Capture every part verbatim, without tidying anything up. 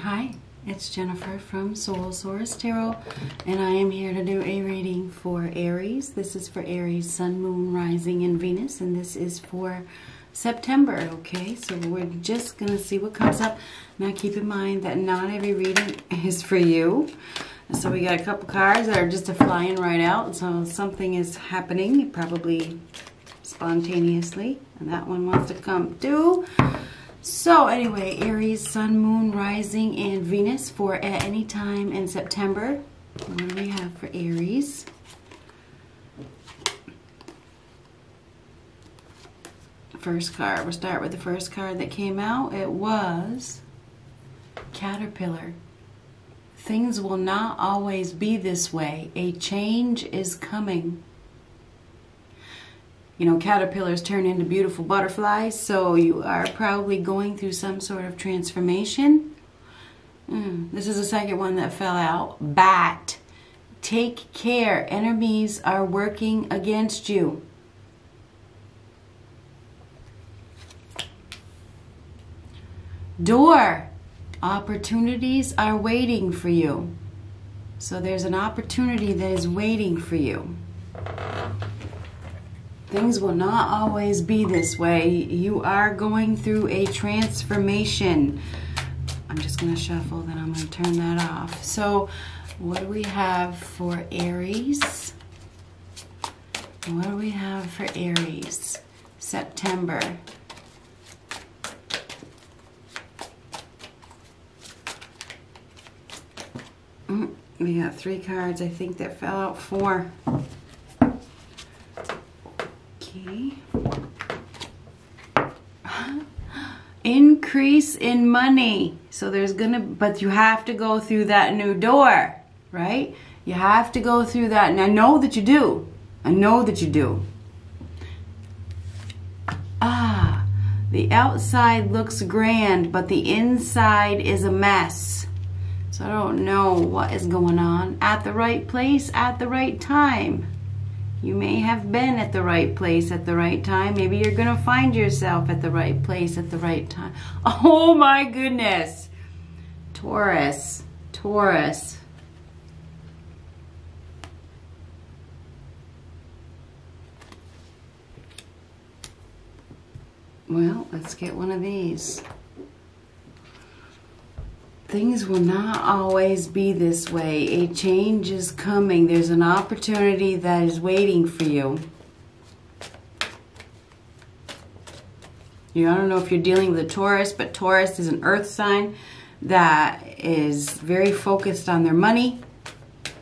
Hi, it's Jennifer from Soul Source Tarot, and I am here to do a reading for Aries. This is for Aries, Sun, Moon, Rising, and Venus, and this is for September, okay? So we're just going to see what comes up. Now keep in mind that not every reading is for you. So we got a couple cards that are just flying right out, so something is happening, probably spontaneously, and that one wants to come too. So anyway, Aries, Sun, Moon, Rising, and Venus for at any time in September. What do we have for Aries? First card. We'll start with the first card that came out. It was Caterpillar. Things will not always be this way. A change is coming. You know, caterpillars turn into beautiful butterflies, so you are probably going through some sort of transformation. Mm, this is the second one that fell out. Bat. Take care. Enemies are working against you. Door. Opportunities are waiting for you. So there's an opportunity that is waiting for you. Things will not always be this way. You are going through a transformation. I'm just going to shuffle, then I'm going to turn that off. So what do we have for Aries? What do we have for Aries? September. Mm, we got three cards, I think, that fell out. Four. Increase in money. So there's gonna, but you have to go through that new door, right? You have to go through that, and I know that you do. I know that you do. Ah, the outside looks grand, but the inside is a mess. So I don't know what is going on. At the right place, at the right time. You may have been at the right place at the right time. Maybe you're going to find yourself at the right place at the right time. Oh my goodness. Taurus. Taurus. Well, let's get one of these. Things will not always be this way. A change is coming. There's an opportunity that is waiting for you. You know, I don't know if you're dealing with a Taurus, but Taurus is an earth sign that is very focused on their money.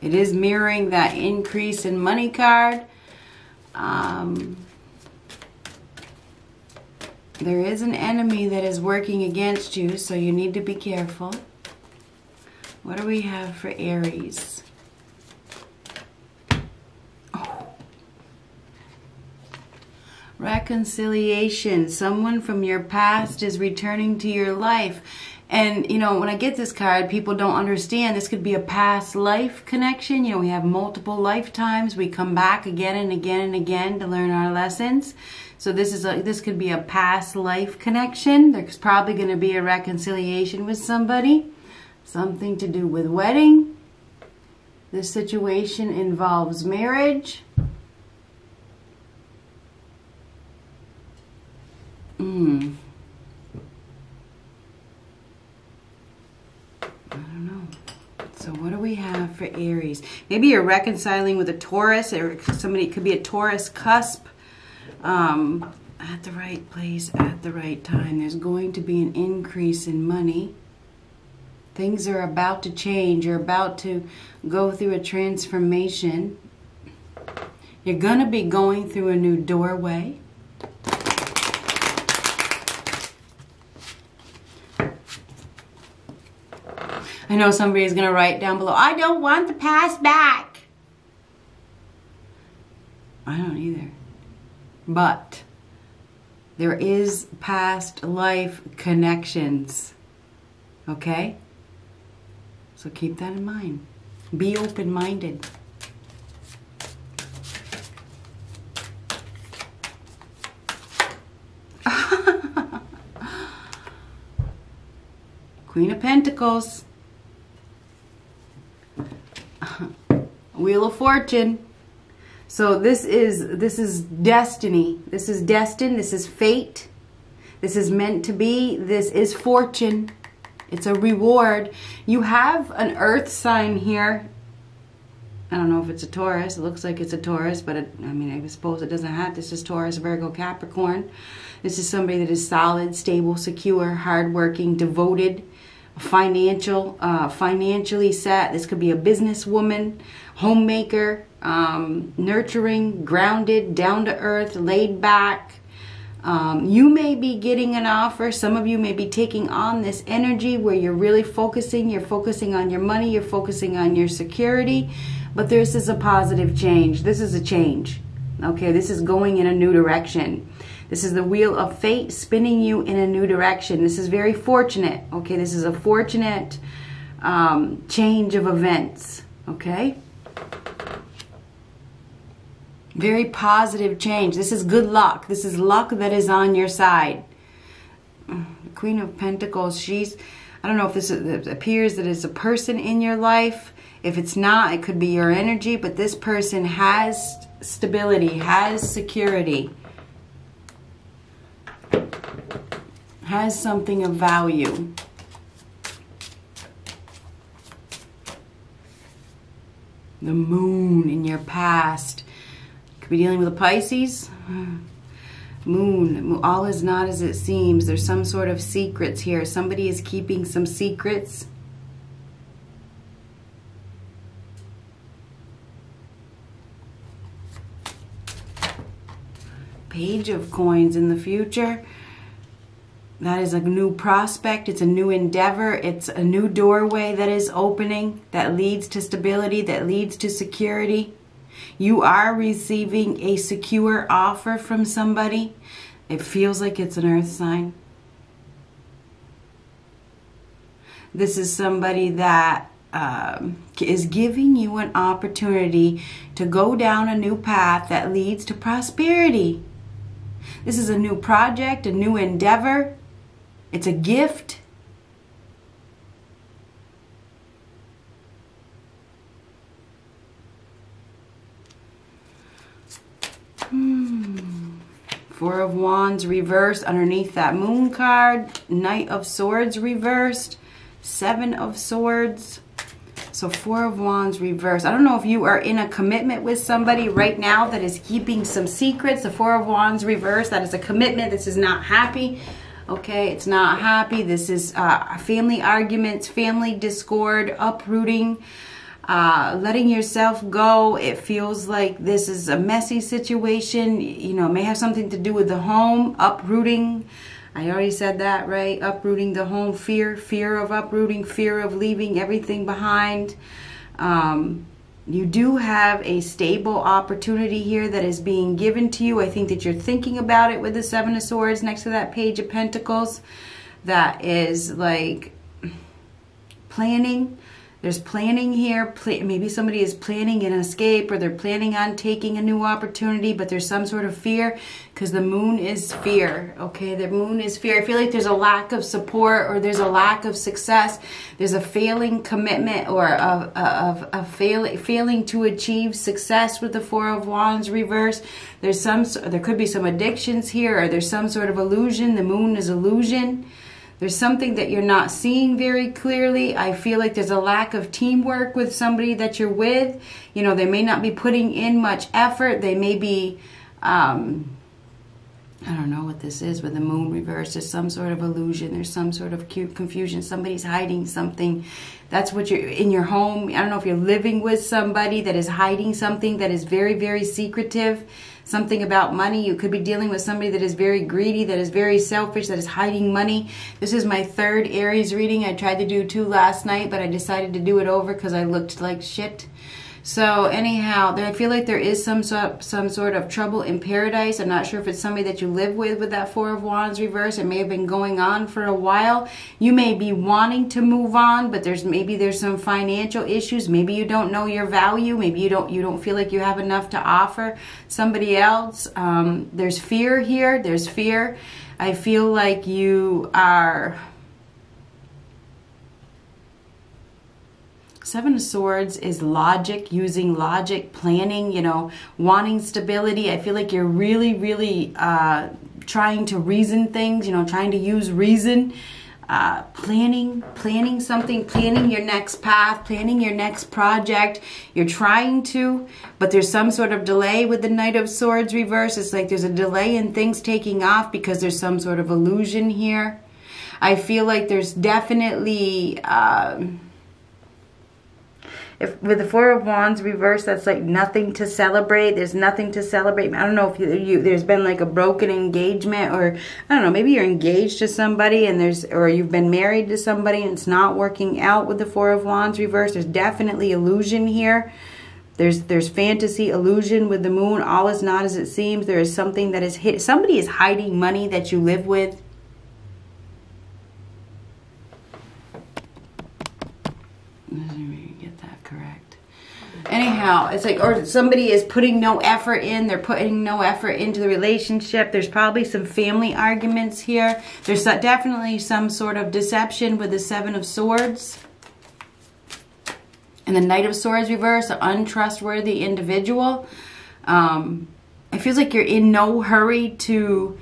It is mirroring that increase in money card. Um, there is an enemy that is working against you, so you need to be careful. What do we have for Aries? Oh. Reconciliation. Someone from your past is returning to your life. And, you know, when I get this card, people don't understand. This could be a past life connection. You know, we have multiple lifetimes. We come back again and again and again to learn our lessons. So this is a, this could be a past life connection. There's probably going to be a reconciliation with somebody. Something to do with wedding. This situation involves marriage. Mm. I don't know. So what do we have for Aries? Maybe you're reconciling with a Taurus, or somebody, it could be a Taurus cusp. Um, at the right place, at the right time. There's going to be an increase in money. Things are about to change. You're about to go through a transformation. You're going to be going through a new doorway. I know somebody's going to write down below, I don't want the past back. I don't either. But there is past life connections. Okay? So keep that in mind. Be open-minded. Queen of Pentacles, Wheel of Fortune. So this is this is destiny. This is destined. This is fate. This is meant to be. This is fortune. It's a reward. You have an earth sign here. I don't know if it's a Taurus. It looks like it's a Taurus, but it, I mean, I suppose it doesn't have. This is Taurus, Virgo, Capricorn. This is somebody that is solid, stable, secure, hardworking, devoted, financial, uh, financially set. This could be a businesswoman, homemaker, um, nurturing, grounded, down to earth, laid back. Um, you may be getting an offer. Some of you may be taking on this energy where you're really focusing. You're focusing on your money. You're focusing on your security. But this is a positive change. This is a change. Okay, this is going in a new direction. This is the wheel of fate spinning you in a new direction. This is very fortunate. Okay, this is a fortunate um, change of events. Okay. Very positive change. This is good luck. This is luck that is on your side. The Queen of Pentacles, she's, I don't know if this is, it appears that it's a person in your life. If it's not, it could be your energy, but this person has stability, has security, has something of value. The moon in your past. Could be dealing with a Pisces. Moon, all is not as it seems. There's some sort of secrets here. Somebody is keeping some secrets. Page of coins in the future. That is a new prospect. It's a new endeavor. It's a new doorway that is opening, that leads to stability, that leads to security. You are receiving a secure offer from somebody. It feels like it's an earth sign. This is somebody that um, is giving you an opportunity to go down a new path that leads to prosperity. This is a new project, a new endeavor. It's a gift. Four of Wands reversed underneath that moon card. Knight of Swords reversed. Seven of Swords. So Four of Wands reversed. I don't know if you are in a commitment with somebody right now that is keeping some secrets. The Four of Wands reversed. That is a commitment. This is not happy. Okay, it's not happy. This is uh, family arguments, family discord, uprooting. Uh, letting yourself go. It feels like this is a messy situation. You know, it may have something to do with the home. Uprooting. I already said that, right? Uprooting the home. Fear. Fear of uprooting. Fear of leaving everything behind. Um, you do have a stable opportunity here that is being given to you. I think that you're thinking about it with the Seven of Swords next to that Page of Pentacles. That is like planning. There's planning here. Pla maybe somebody is planning an escape, or they're planning on taking a new opportunity, but there's some sort of fear because the moon is fear. Okay, the moon is fear. I feel like there's a lack of support, or there's a lack of success. There's a failing commitment, or a, a, a, a fail, failing to achieve success with the Four of Wands reversed. There's some, there could be some addictions here, or there's some sort of illusion. The moon is illusion. There's something that you're not seeing very clearly. I feel like there's a lack of teamwork with somebody that you're with. You know, they may not be putting in much effort. They may be, um, I don't know what this is, with the moon reversed. There's some sort of illusion. There's some sort of cute confusion. Somebody's hiding something. That's what you're, in your home. I don't know if you're living with somebody that is hiding something that is very, very secretive. Something about money. You could be dealing with somebody that is very greedy, that is very selfish, that is hiding money. This is my third Aries reading. I tried to do two last night, but I decided to do it over because I looked like shit. So anyhow, I feel like there is some, some sort of trouble in paradise. I'm not sure if it's somebody that you live with with that Four of Wands reverse. It may have been going on for a while. You may be wanting to move on, but there's maybe there's some financial issues. Maybe you don't know your value. Maybe you don't you don't feel like you have enough to offer somebody else. Um, there's fear here. There's fear. I feel like you are Seven of Swords is logic, using logic, planning, you know, wanting stability. I feel like you're really, really uh, trying to reason things, you know, trying to use reason. Uh, planning, planning something, planning your next path, planning your next project. You're trying to, but there's some sort of delay with the Knight of Swords reverse. It's like there's a delay in things taking off because there's some sort of illusion here. I feel like there's definitely... Uh, If, with the Four of Wands reverse, that's like nothing to celebrate. There's nothing to celebrate. I don't know if you, you there's been like a broken engagement, or I don't know, maybe you're engaged to somebody and there's, or you've been married to somebody and it's not working out with the Four of Wands reverse. There's definitely illusion here. There's there's fantasy, illusion with the moon. All is not as it seems. There is something that is hit. Somebody is hiding money that you live with. Anyhow, it's like, or somebody is putting no effort in. They're putting no effort into the relationship. There's probably some family arguments here. There's definitely some sort of deception with the Seven of Swords. And the Knight of Swords reverse, an untrustworthy individual. Um, it feels like you're in no hurry to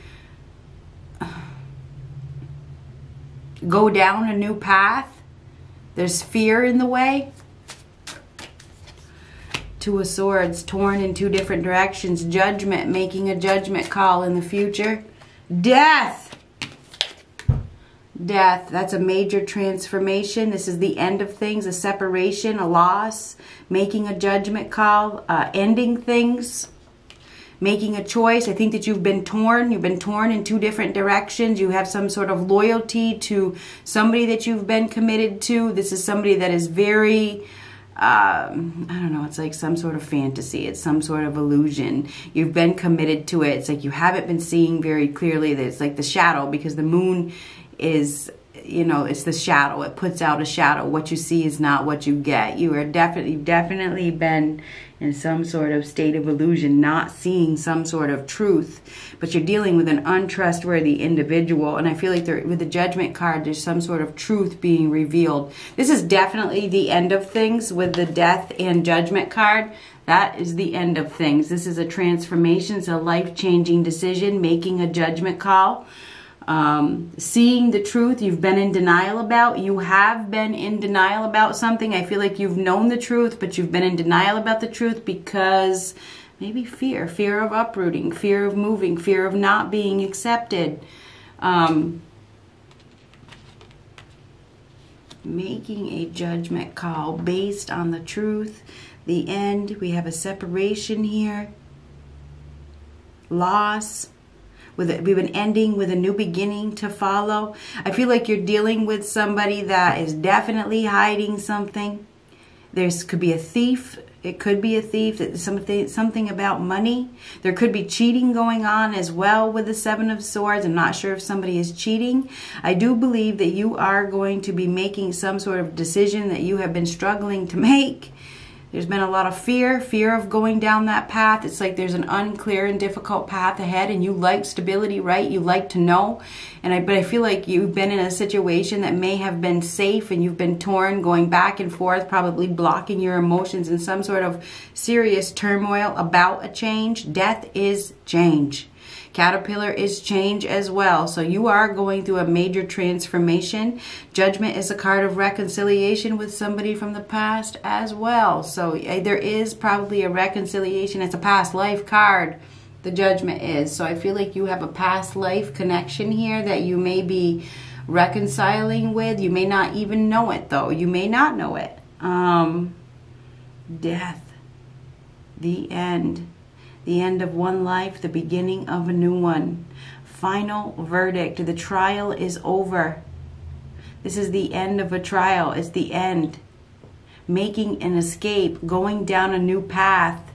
go down a new path. There's fear in the way. Two of Swords, torn in two different directions. Judgment, making a judgment call in the future. Death. Death, that's a major transformation. This is the end of things, a separation, a loss. Making a judgment call, uh, ending things. Making a choice. I think that you've been torn. You've been torn in two different directions. You have some sort of loyalty to somebody that you've been committed to. This is somebody that is very... Um, I don't know, it's like some sort of fantasy, it's some sort of illusion. You've been committed to it. It's like you haven't been seeing very clearly. That it's like the shadow, because the moon is, you know, it's the shadow. It puts out a shadow. What you see is not what you get. You are definitely, definitely been in some sort of state of illusion, not seeing some sort of truth, but you're dealing with an untrustworthy individual. And I feel like there, with the Judgment card, there's some sort of truth being revealed. This is definitely the end of things with the Death and Judgment card. That is the end of things. This is a transformation. It's a life-changing decision, making a judgment call. Um, seeing the truth you've been in denial about. You have been in denial about something. I feel like you've known the truth, but you've been in denial about the truth because maybe fear, fear of uprooting, fear of moving, fear of not being accepted. Um, making a judgment call based on the truth. The end, we have a separation here. Loss. With it, we've been ending with a new beginning to follow. I feel like you're dealing with somebody that is definitely hiding something. There's could be a thief. It could be a thief. Something something about money. There could be cheating going on as well with the Seven of Swords. I'm not sure if somebody is cheating. I do believe that you are going to be making some sort of decision that you have been struggling to make. There's been a lot of fear, fear of going down that path. It's like there's an unclear and difficult path ahead, and you like stability, right? You like to know. And I, but I feel like you've been in a situation that may have been safe, and you've been torn, going back and forth, probably blocking your emotions in some sort of serious turmoil about a change. Death is change. Caterpillar is change as well. So you are going through a major transformation. Judgment is a card of reconciliation with somebody from the past as well. So there is probably a reconciliation. It's a past life card, the Judgment is. So I feel like you have a past life connection here that you may be reconciling with. You may not even know it, though. You may not know it. Um, death. The end. The end of one life, the beginning of a new one. Final verdict. The trial is over. This is the end of a trial. It's the end. Making an escape, going down a new path,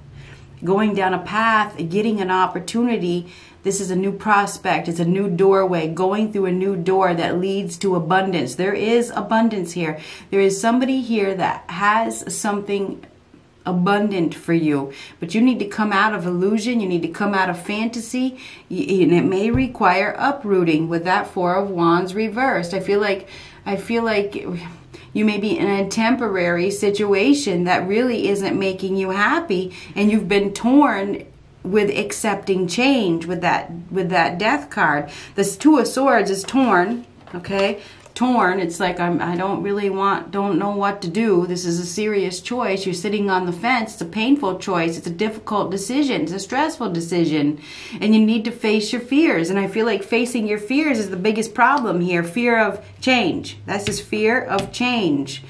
going down a path, getting an opportunity. This is a new prospect. It's a new doorway, going through a new door that leads to abundance. There is abundance here. There is somebody here that has something abundant for you, but you need to come out of illusion. You need to come out of fantasy, and it may require uprooting with that Four of Wands reversed. I feel like I feel like You may be in a temporary situation that really isn't making you happy, and you've been torn with accepting change with that with that death card. This Two of Swords is torn, okay? Torn. It's like I'm, I don't really want, don't know what to do. This is a serious choice. You're sitting on the fence. It's a painful choice. It's a difficult decision. It's a stressful decision. And you need to face your fears. And I feel like facing your fears is the biggest problem here. Fear of change. That's just fear of change.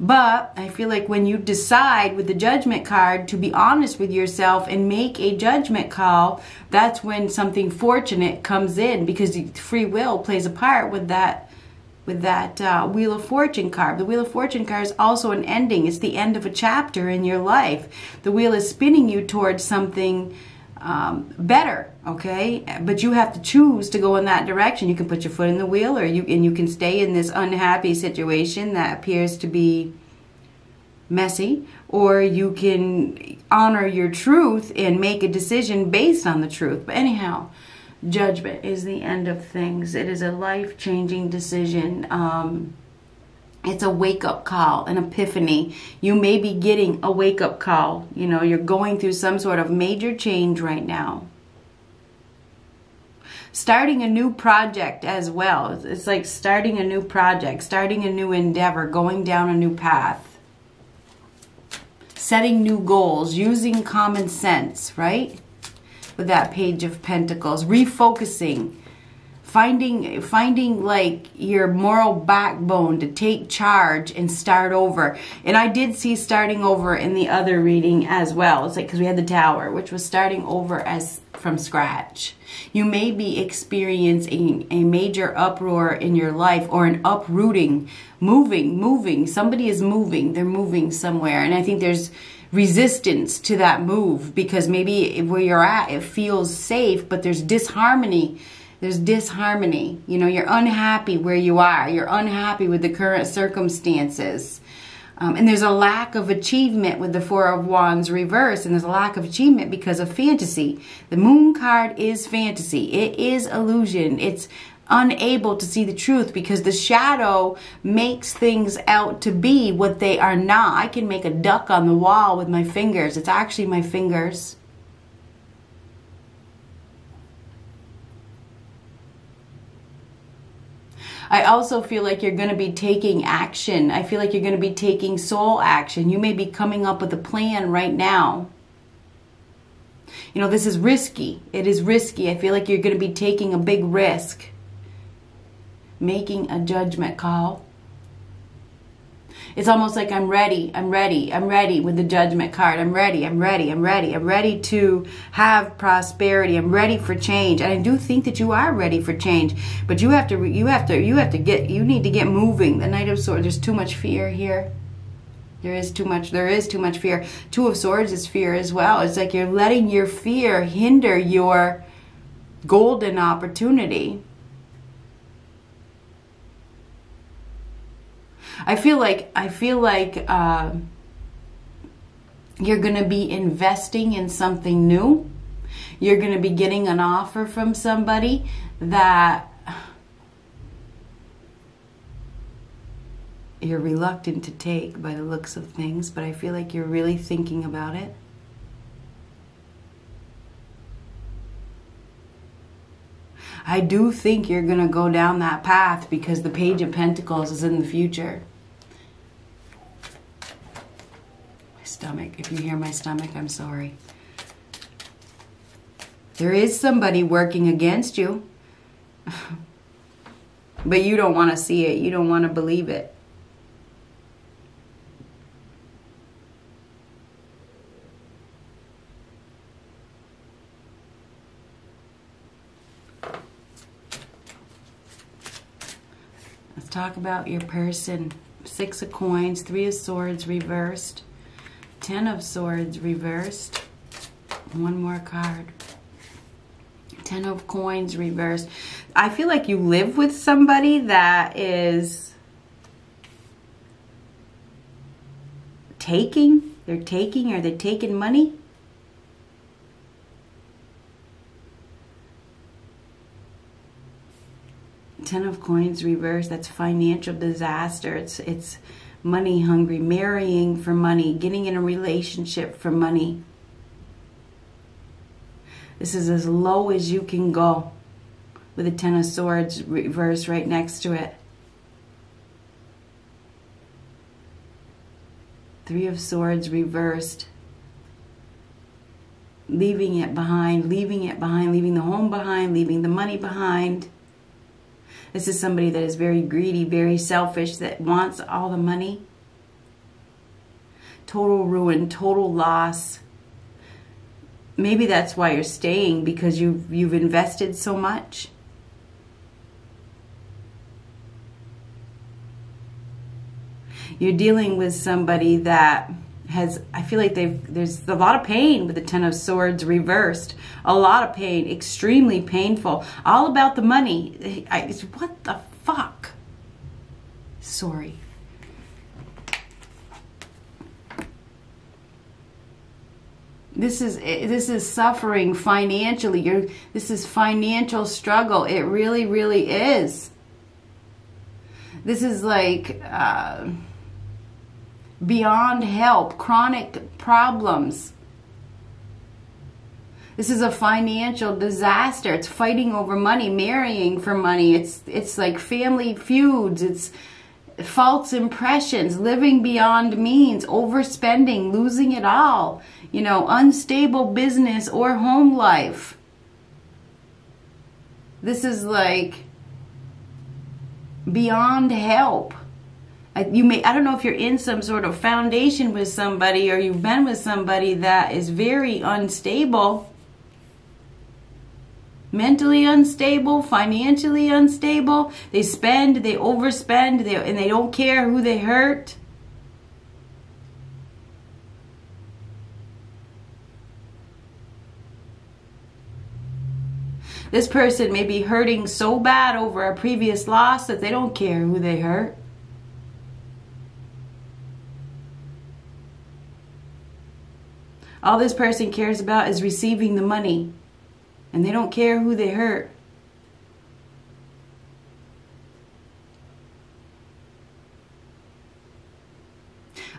But I feel like when you decide with the Judgment card to be honest with yourself and make a judgment call, that's when something fortunate comes in, because free will plays a part with that, with that uh, Wheel of Fortune card. The Wheel of Fortune card is also an ending. It's the end of a chapter in your life. The wheel is spinning you towards something um, better, okay? But you have to choose to go in that direction. You can put your foot in the wheel, or you and you can stay in this unhappy situation that appears to be messy, or you can honor your truth and make a decision based on the truth. But anyhow, Judgment is the end of things. It is a life-changing decision. Um, it's a wake-up call, an epiphany. You may be getting a wake-up call. You know, you're going through some sort of major change right now. Starting a new project as well. It's like starting a new project, starting a new endeavor, going down a new path. Setting new goals, using common sense, right? With that Page of Pentacles, refocusing, finding finding like your moral backbone to take charge and start over. And I did see starting over in the other reading as well. It's like, because we had the Tower, which was starting over as from scratch. You may be experiencing a major uproar in your life, or an uprooting, moving, moving. Somebody is moving. They're moving somewhere, and I think there's resistance to that move, because maybe where you're at it feels safe, but there's disharmony. There's disharmony. You know, you're unhappy where you are. You're unhappy with the current circumstances. Um, and there's a lack of achievement with the Four of Wands reverse, and there's a lack of achievement because of fantasy. The Moon card is fantasy. It is illusion. It's unable to see the truth, because the shadow makes things out to be what they are not. I can make a duck on the wall with my fingers. It's actually my fingers. I also feel like you're going to be taking action. I feel like you're going to be taking soul action. You may be coming up with a plan right now. You know, this is risky. It is risky. I feel like you're going to be taking a big risk. Making a judgment call. It's almost like I'm ready, I'm ready, I'm ready with the Judgment card. I'm ready, I'm ready, I'm ready. I'm ready to have prosperity. I'm ready for change. And I do think that you are ready for change, but you have to, you have to, you have to get, you need to get moving. The Knight of Swords, there's too much fear here. There is too much, there is too much fear. Two of Swords is fear as well. It's like you're letting your fear hinder your golden opportunity. I feel like I feel like uh, you're going to be investing in something new. You're going to be getting an offer from somebody that you're reluctant to take by the looks of things, but I feel like you're really thinking about it. I do think you're going to go down that path, because the Page of Pentacles is in the future. My stomach. If you hear my stomach, I'm sorry. There is somebody working against you, but you don't want to see it. You don't want to believe it. Talk about your person. Six of Coins, Three of Swords reversed, Ten of Swords reversed. One more card. Ten of Coins reversed. I feel like you live with somebody that is taking. They're taking. Are they taking money? Ten of Coins reversed. That's financial disaster. It's it's money hungry, marrying for money, getting in a relationship for money. This is as low as you can go with a Ten of Swords reverse right next to it. Three of Swords reversed. Leaving it behind, leaving it behind, leaving the home behind, leaving the money behind. This is somebody that is very greedy, very selfish, that wants all the money. Total ruin, total loss. Maybe that's why you're staying, because you've, you've invested so much. You're dealing with somebody that has, I feel like they've, there's a lot of pain with the Ten of Swords reversed. A lot of pain, extremely painful. All about the money. I, it's, what the fuck? Sorry. This is, this is suffering financially. You're, this is financial struggle. It really, really is. This is like... Uh, beyond help, chronic problems. This is a financial disaster. It's fighting over money, marrying for money. It's it's like family feuds. It's false impressions, living beyond means, overspending, losing it all. You know, unstable business or home life. This is like beyond help. You may, I don't know if you're in some sort of foundation with somebody, or you've been with somebody that is very unstable. Mentally unstable, financially unstable. They spend, they overspend, they, and they don't care who they hurt. This person may be hurting so bad over a previous loss that they don't care who they hurt. All this person cares about is receiving the money, and they don't care who they hurt.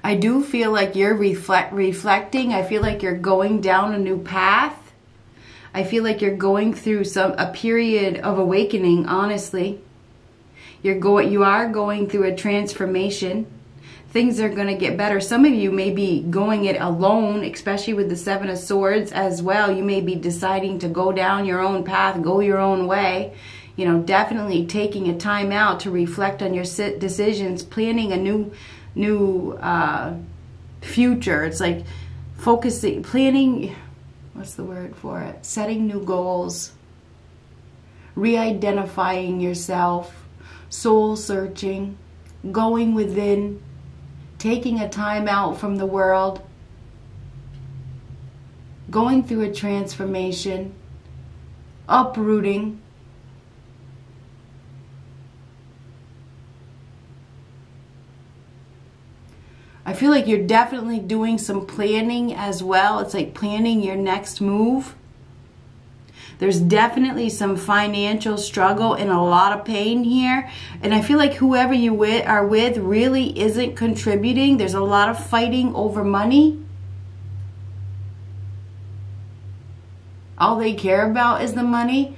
I do feel like you're reflect, reflecting. I feel like you're going down a new path. I feel like you're going through some a period of awakening, honestly. You're going, you are going through a transformation. Things are going to get better. Some of you may be going it alone, especially with the Seven of Swords as well. You may be deciding to go down your own path, go your own way. You know, definitely taking a time out to reflect on your decisions, planning a new, new uh, future. It's like focusing, planning, what's the word for it? Setting new goals, re-identifying yourself, soul searching, going within. Taking a time out from the world, going through a transformation, uprooting. I feel like you're definitely doing some planning as well. It's like planning your next move. There's definitely some financial struggle and a lot of pain here. And I feel like whoever you with, are with really isn't contributing. There's a lot of fighting over money. All they care about is the money.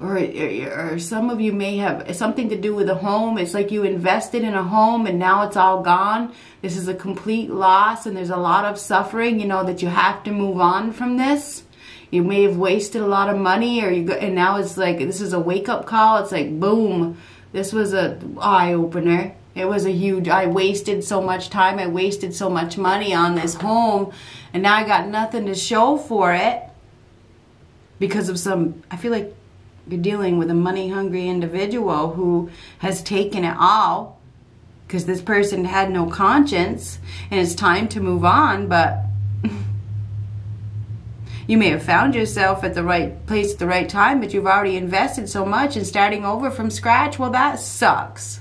Or, or some of you may have something to do with a home. It's like you invested in a home and now it's all gone. This is a complete loss and there's a lot of suffering, you know, that you have to move on from this. You may have wasted a lot of money or you go, and now it's like this is a wake-up call. It's like, boom, this was a eye-opener. It was a huge, I wasted so much time. I wasted so much money on this home and now I got nothing to show for it because of some, I feel like, you're dealing with a money-hungry individual who has taken it all because this person had no conscience and it's time to move on, but you may have found yourself at the right place at the right time, but you've already invested so much and starting over from scratch, well, that sucks.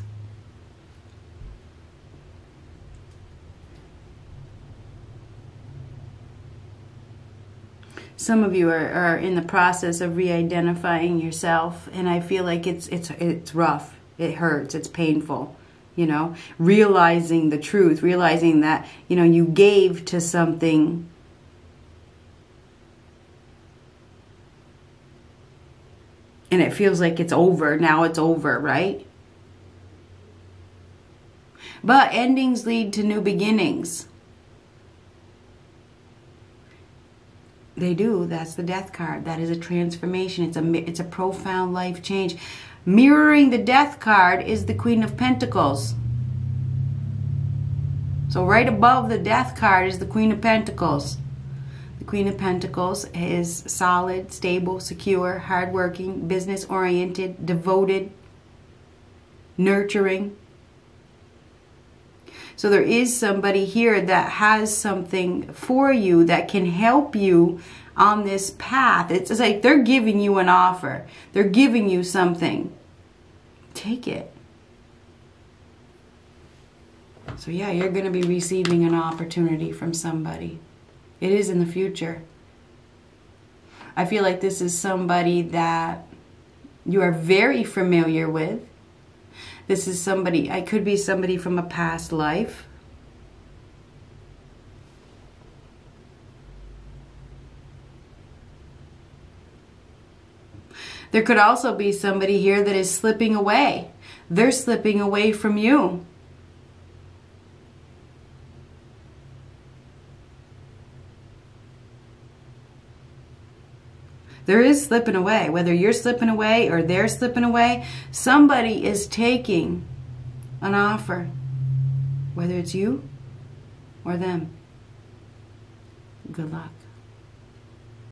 some of you are, are in the process of re-identifying yourself, and I feel like it's it's it's rough. It hurts. It's painful. You know, realizing the truth, realizing that, you know, you gave to something and it feels like it's over. Now it's over, right? But endings lead to new beginnings. They do. That's the Death card. That is a transformation. It's a, it's a profound life change. Mirroring the Death card is the Queen of Pentacles. So right above the Death card is the Queen of Pentacles. The Queen of Pentacles is solid, stable, secure, hardworking, business-oriented, devoted, nurturing. So there is somebody here that has something for you that can help you on this path. It's just like they're giving you an offer. They're giving you something. Take it. So yeah, you're going to be receiving an opportunity from somebody. It is in the future. I feel like this is somebody that you are very familiar with. This is somebody, I could be somebody from a past life. There could also be somebody here that is slipping away. They're slipping away from you. There is slipping away, whether you're slipping away or they're slipping away. Somebody is taking an offer, whether it's you or them. Good luck.